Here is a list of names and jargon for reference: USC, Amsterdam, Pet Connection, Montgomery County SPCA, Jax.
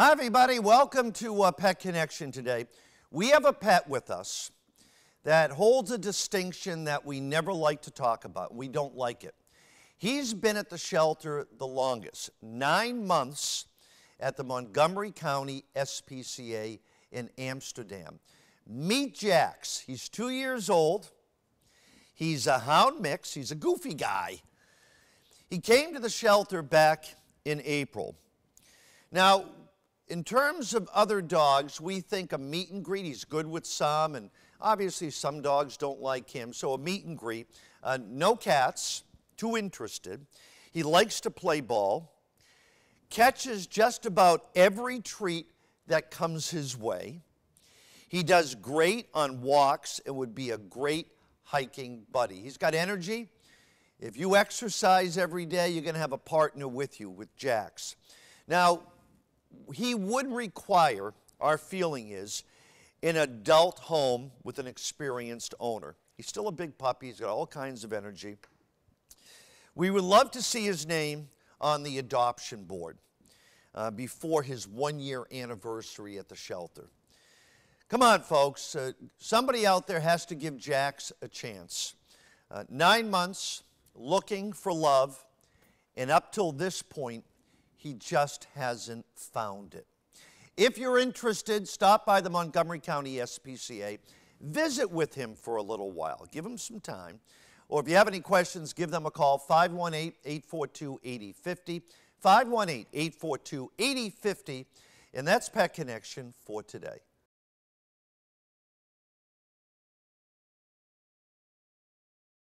Hi, everybody. Welcome to Pet Connection today. We have a pet with us that holds a distinction that we never like to talk about. We don't like it. He's been at the shelter the longest, 9 months at the Montgomery County SPCA in Amsterdam. Meet Jax. He's 2 years old. He's a hound mix. He's a goofy guy. He came to the shelter back in April. Now, in terms of other dogs, we think a meet and greet. He's good with some, and obviously some dogs don't like him, so a meet and greet. No cats, too interested. He likes to play ball, catches just about every treat that comes his way. He does great on walks and would be a great hiking buddy. He's got energy. If you exercise every day, you're going to have a partner with you, with Jax. Now, he would require, our feeling is, an adult home with an experienced owner. He's still a big puppy. He's got all kinds of energy. We would love to see his name on the adoption board before his one-year anniversary at the shelter. Come on, folks. Somebody out there has to give Jax a chance. 9 months, looking for love, and up till this point, he just hasn't found it. If you're interested, stop by the Montgomery County SPCA. Visit with him for a little while. Give him some time. Or if you have any questions, give them a call, 518-842-8050. 518-842-8050. And that's Pet Connection for today.